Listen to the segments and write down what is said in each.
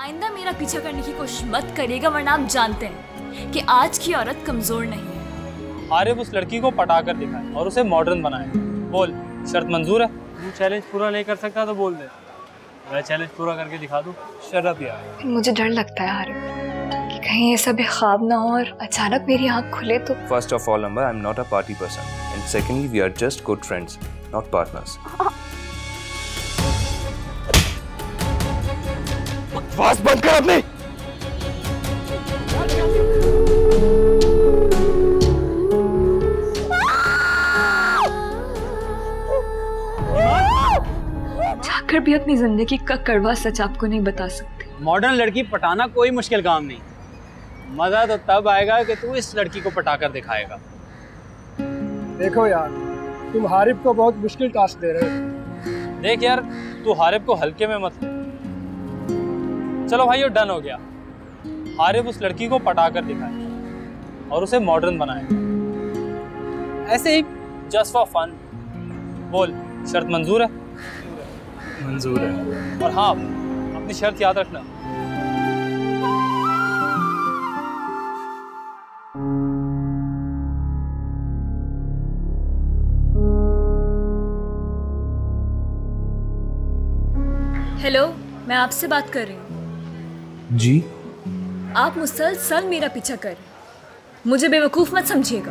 आइंदा मेरा पीछा करने की कोशिश मत करिएगा, वरना आप जानते हैं कि आज की औरत कमजोर नहीं है। आरिफ उस लड़की को पटा कर दिखाए और उसे मॉडर्न बनाए। बोल, शर्त मंजूर है? तू चैलेंज पूरा नहीं कर सकता तो बोल दे, मैं चैलेंज पूरा करके दिखा दूँ। शर्त यार, मुझे डर लगता है आरिफ कि कहीं ये सब ख्वाब ना हो और अचानक मेरी आँख खुले तो। First of all number, I am not a party person and secondly we are just good friends not partners. बकवास बंद कर अपने। जाकर भी अपनी जिंदगी का कड़वा सच आपको नहीं बता सकते। मॉडर्न लड़की पटाना कोई मुश्किल काम नहीं, मजा तो तब आएगा कि तू इस लड़की को पटाकर दिखाएगा। देखो यार, तुम हारिब को बहुत मुश्किल टास्क दे रहे हो। देख यार, तू हारिब को हल्के में मत ले। चलो भाई, ये डन हो गया। हारिब उस लड़की को पटाकर दिखाए और उसे मॉडर्न बनाए, ऐसे ही जस्ट फॉर फन। बोल, शर्त मंजूर है? मंजूर है। और हाँ, अपनी शर्त याद रखना। हेलो, मैं आपसे बात कर रही हूँ। जी। आप मुसलसल मेरा पीछा कर रहे हैं। मुझे बेवकूफ़ मत समझिएगा,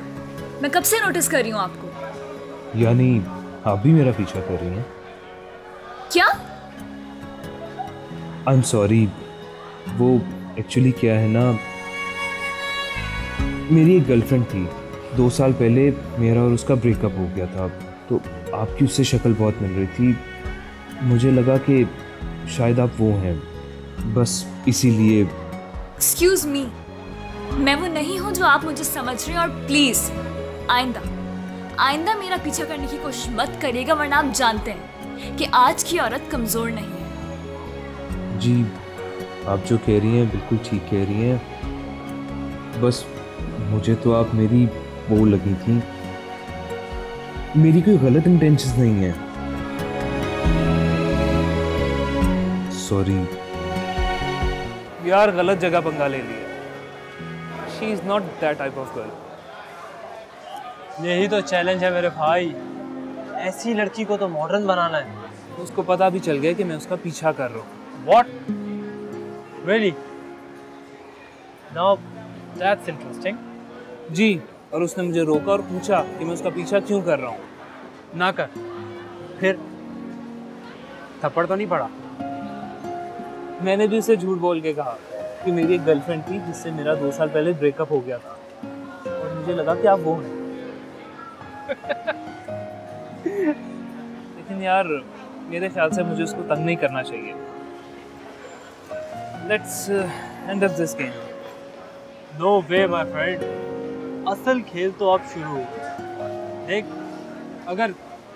मैं कब से नोटिस कर रही हूँ आपको। यानी आप भी मेरा पीछा कर रही हैं? क्या? आई एम सॉरी, वो एक्चुअली क्या है ना, मेरी एक गर्लफ्रेंड थी, 2 साल पहले मेरा और उसका ब्रेकअप हो गया था, तो आपकी उससे शक्ल बहुत मिल रही थी, मुझे लगा कि शायद आप वो हैं, बस इसीलिए। एक्सक्यूज मी, मैं वो नहीं हूँ जो आप मुझे समझ रहे हैं, और प्लीज़ आइंदा मेरा पीछा करने की कोशिश मत करिएगा, वरना आप जानते हैं कि आज की औरत कमज़ोर नहीं है। जी, आप जो कह रही हैं बिल्कुल ठीक कह रही हैं, बस मुझे तो आप मेरी वो लगी थी, मेरी कोई गलत इंटेंशंस नहीं है। सॉरी यार, गलत जगह पंगा ले लिया। She is not that type of girl. यही तो चैलेंज है मेरे भाई, ऐसी लड़की को तो मॉडर्न बनाना है। उसको पता भी चल गया कि मैं उसका पीछा कर रहा हूँ। What really? Now that's interesting. जी, और उसने मुझे रोका और पूछा कि मैं उसका पीछा क्यों कर रहा हूँ। ना कर, फिर थप्पड़ तो नहीं पड़ा? मैंने भी उसे झूठ बोल के कहा कि मेरी एक गर्लफ्रेंड थी जिससे मेरा 2 साल पहले ब्रेकअप हो गया था, और मुझे लगा कि आप वो हैं। लेकिन यार, मेरे ख्याल से मुझे उसको तंग नहीं करना चाहिए। Let's end of this game. No way my friend, असल खेल तो अब शुरू हो गया। देख, अगर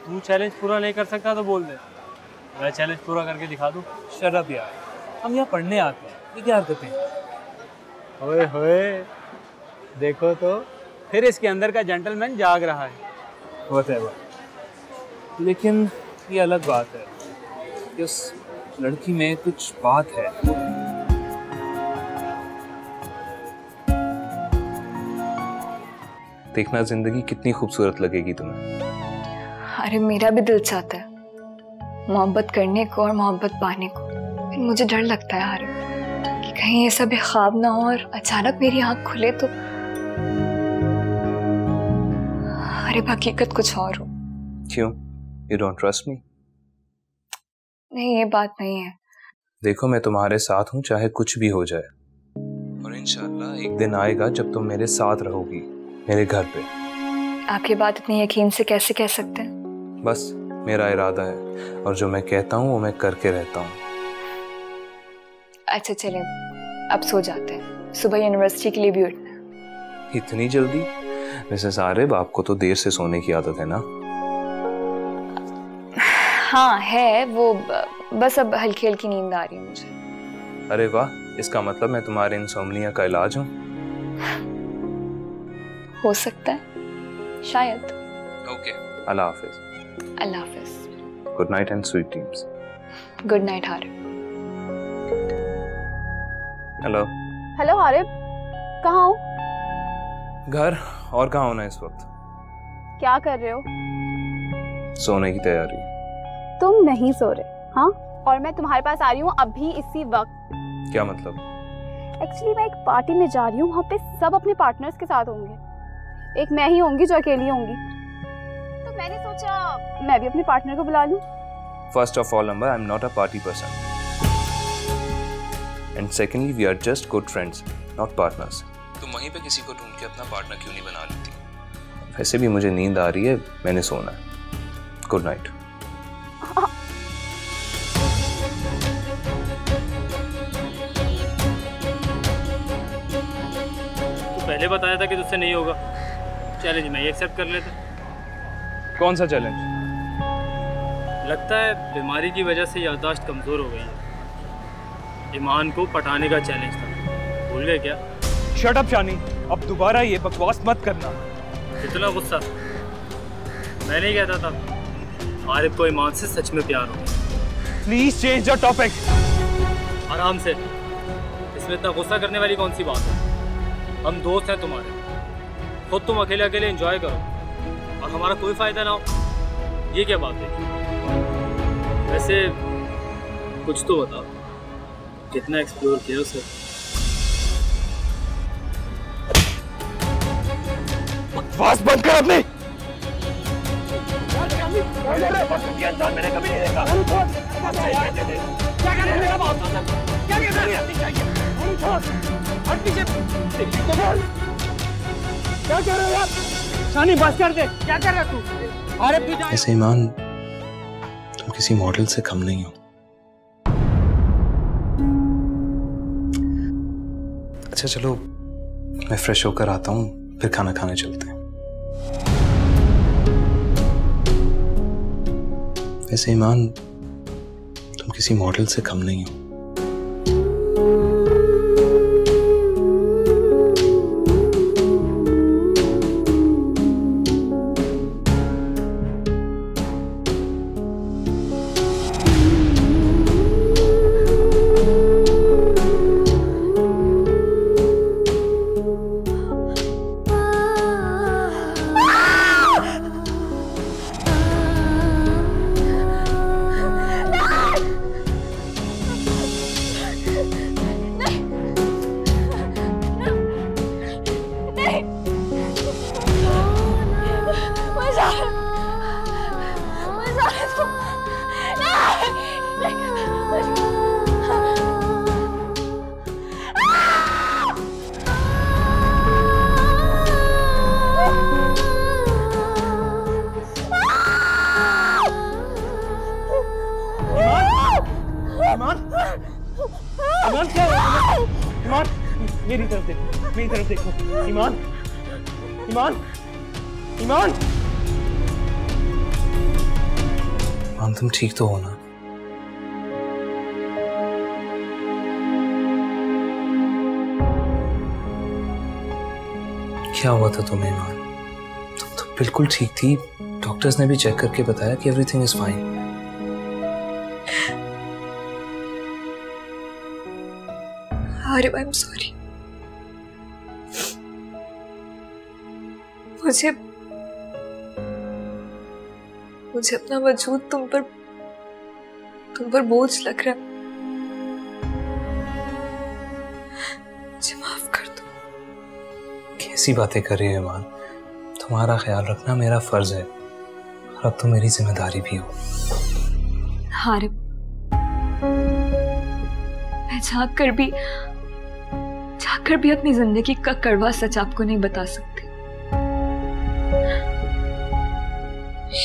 तू चैलेंज पूरा नहीं कर सकता तो बोल दे, मैं चैलेंज पूरा करके दिखा दूँ। शर्त यार, हम यहाँ पढ़ने आते हैं, ये क्या करते हैं? ओए होए, देखो तो फिर इसके अंदर का जेंटलमैन जाग रहा है। होता है, लेकिन ये अलग बात है कि उस लड़की में कुछ बात है। देखना जिंदगी कितनी खूबसूरत लगेगी तुम्हें। अरे मेरा भी दिल चाहता है मोहब्बत करने को और मोहब्बत पाने को, मुझे डर लगता है आरिफ कि कहीं ये सब ख्वाब ना हो और अचानक मेरी आँख खुले तो। अरे हकीकत कुछ और हो। क्यों? You don't trust me? नहीं, ये बात नहीं है। देखो, मैं तुम्हारे साथ हूँ चाहे कुछ भी हो जाए, और इंशाल्लाह एक दिन आएगा जब तुम मेरे साथ रहोगी, मेरे घर पे। आप ये बात इतने यकीन से कैसे कह सकते हैं? बस मेरा इरादा है, और जो मैं कहता हूँ वो मैं करके रहता हूँ। अच्छा चलें, अब सो जाते हैं, सुबह यूनिवर्सिटी के लिए भी उठना है। इतनी जल्दी? मिसेस आरिफ, आपको तो देर से सोने की आदत है ना? हाँ है, वो बस अब हल्की हल्की नींद आ रही है मुझे। अरे वाह, इसका मतलब मैं तुम्हारे इंसोम्निया का इलाज हूँ? हो सकता है, शायद। ओके, अल्लाह हाफिज। अल्लाह हाफिज। Good night and sweet dreams. Good night Harif. Hello hello Arif, कहाँ हो? घर। और कहाँ होना इस वक्त? क्या कर रहे हो? सोने की तैयारी। तुम नहीं सो रहे? हाँ, और मैं तुम्हारे पास आ रही हूँ अभी इसी वक्त। क्या मतलब? एक्चुअली मैं एक पार्टी में जा रही हूँ, वहाँ पे सब अपने पार्टनर्स के साथ होंगे, एक मैं ही होंगी जो अकेली होंगी, तो मैंने सोचा मैं भी अपने पार्टनर को बुला लूँ। First of all, Amber, I'm not a party person. And secondly, we are just good friends, not partners. तुम वहीं पे किसी को ढूंढ के अपना पार्टनर क्यों नहीं बना लेती? वैसे भी मुझे नींद आ रही है, मैंने सोना है। Good night. तू पहले बताया था कि तुझसे नहीं होगा। चैलेंज मैं एक्सेप्ट कर लेता। कौन सा चैलेंज? लगता है बीमारी की वजह से याददाश्त कमज़ोर हो गई है। ईमान को पटाने का चैलेंज था, भूल गए क्या? शट अप शानी, अब दोबारा ये बकवास मत करना। इतना गुस्सा? मैं नहीं कहता था। आरिफ को ईमान से सच में प्यार हो। Please change the topic. आराम से, इसमें इतना गुस्सा करने वाली कौन सी बात है? हम दोस्त हैं तुम्हारे, खुद तुम अकेले अकेले इंजॉय करो और हमारा कोई फ़ायदा ना हो, ये क्या बात है? वैसे कुछ तो बताओ, कितना एक्सप्लोर किया उसे? बकवास बंद कर अपने। मैंने कभी नहीं देखा। क्या करने का बात है? क्या करना है? हट पीछे। क्या कर रहे हो यार? शानी बस कर दे। क्या कर रहा तू? अरे तू जा। ऐसे ईमान किसी मॉडल से कम नहीं हो। अच्छा चलो मैं फ्रेश होकर आता हूँ, फिर खाना खाने चलते हैं। वैसे ईमान तुम किसी मॉडल से कम नहीं हो। तुम ठीक तो हो ना? क्या हुआ था तुम्हें ईमान? तुम तो बिल्कुल ठीक थी, डॉक्टर्स ने भी चेक करके बताया कि everything is fine. Arif I am sorry, मुझे अपना वजूद तुम पर बोझ लग रहा है। मुझे माफ कर दो। कैसी बातें कर रही हो ईमान? तुम्हारा ख्याल रखना मेरा फर्ज है और अब तुम मेरी जिम्मेदारी भी हो। आरिफ, मैं झाँक कर भी अपनी जिंदगी का कड़वा सच आपको नहीं बता सकती।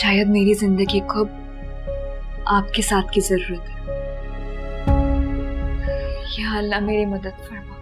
शायद मेरी जिंदगी को आपके साथ की जरूरत है। या अल्लाह मेरी मदद फरमा।